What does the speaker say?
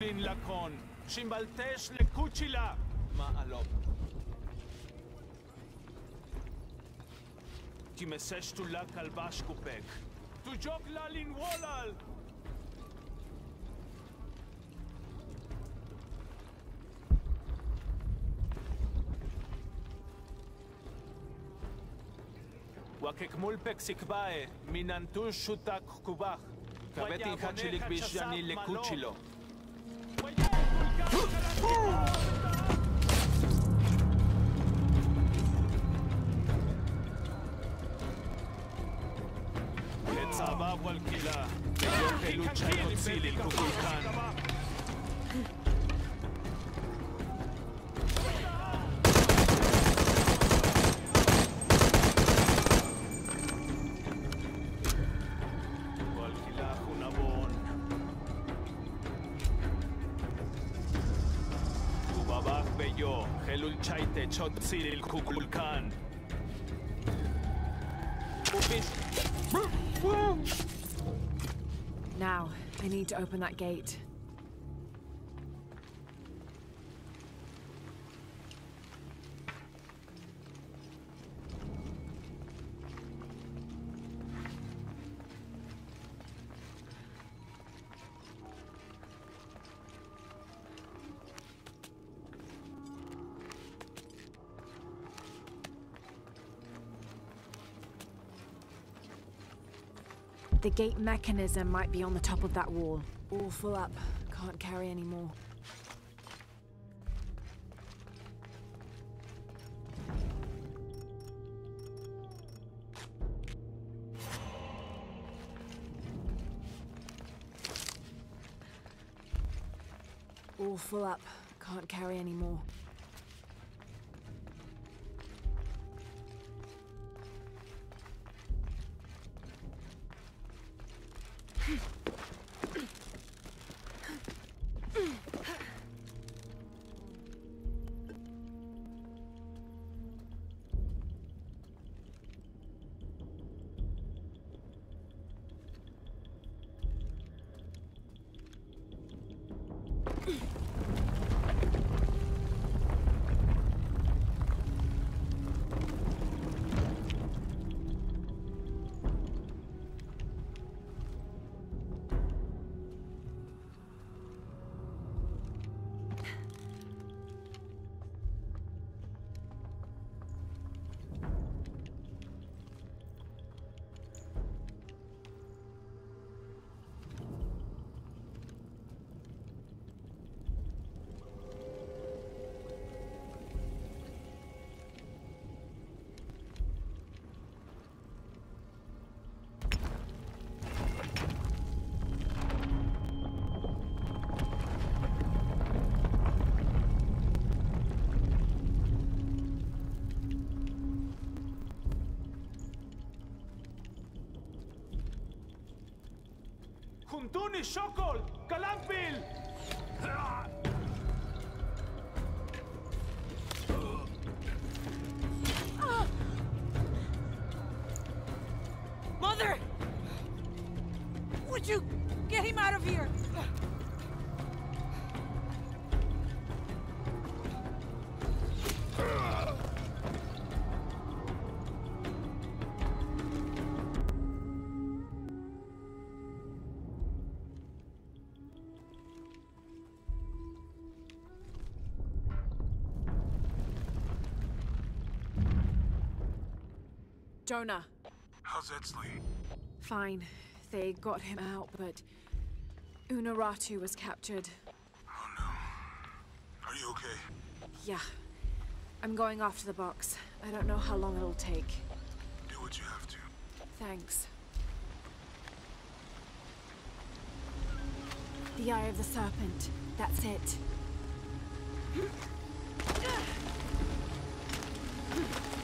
Kukulkan. Now, I need to open that gate. The gate mechanism might be on the top of that wall. All full up. Can't carry any more. All full up. Can't carry any more. Tuni Shokol! Kalampil! Mother! Would you get him out of here? Jonah. How's Edsley? Fine. They got him out, but Unuratu was captured. Oh no. Are you okay? Yeah. I'm going after the box. I don't know how long it'll take. Do what you have to. Thanks. The Eye of the Serpent. That's it.